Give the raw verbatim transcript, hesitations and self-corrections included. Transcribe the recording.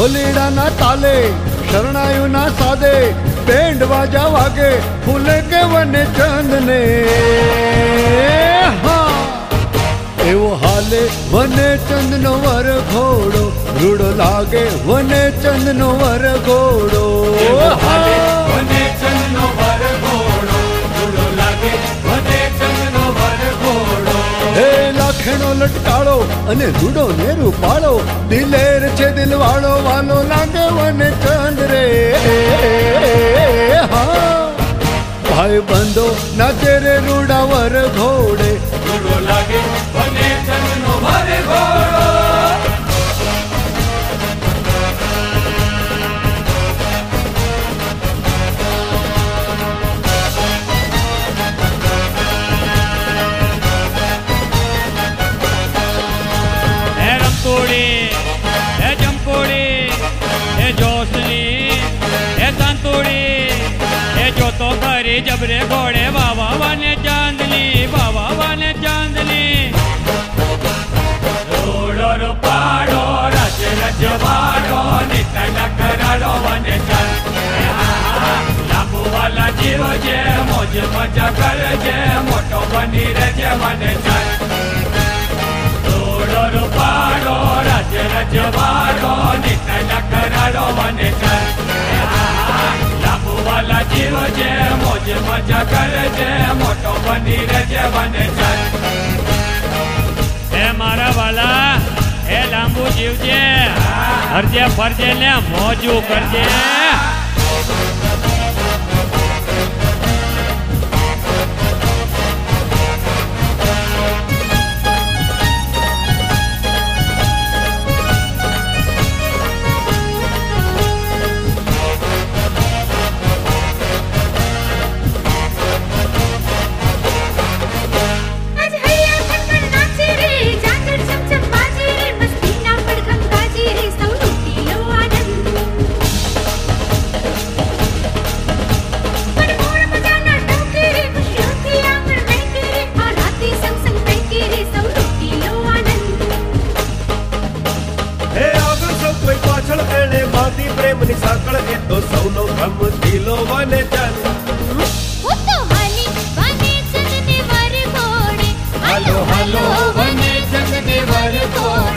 होलीड़ा ना ताले शरणायु ना साधे बैंड बाजा वागे फूले के वनेचंद ने। हाँ एवो हाले वनेचंद नो वरघोड़ो रूड़ो लागे वनेचंद नो वरघोड़ो। लाखणो लटकाळो अने रूडो ने रूपाळो दिलेर छे दिलवाळो वालो लागे वनेचंद रे। हा भाई बंदो नाचे रे रूडा वरघोड़े रूडो लागे वनेचंद नो वरघोड़ो। जबरे घोड़े बाबा वाने चांदली बाबा वाने चांदली रोड़ो रो पाड़ो रच रच बाड़ो नित्य नकरालो वाने चांदली। लाभू वाला जीव जे मोज मजा कर जे मोटो बनी रजे वाने चांदली रोड़ो रो पाड़ो रच रच बाड़ो नित्य नकरालो वाने चांदली। लाभू वाला जीव जे मजा कर जे मोटो बनी रजे वनेचंद। ए मारा वाला ए लांबू जीव जे हरजे फरजे ने मौजू करजे। Hello, hello, Vanechand ne varghodo।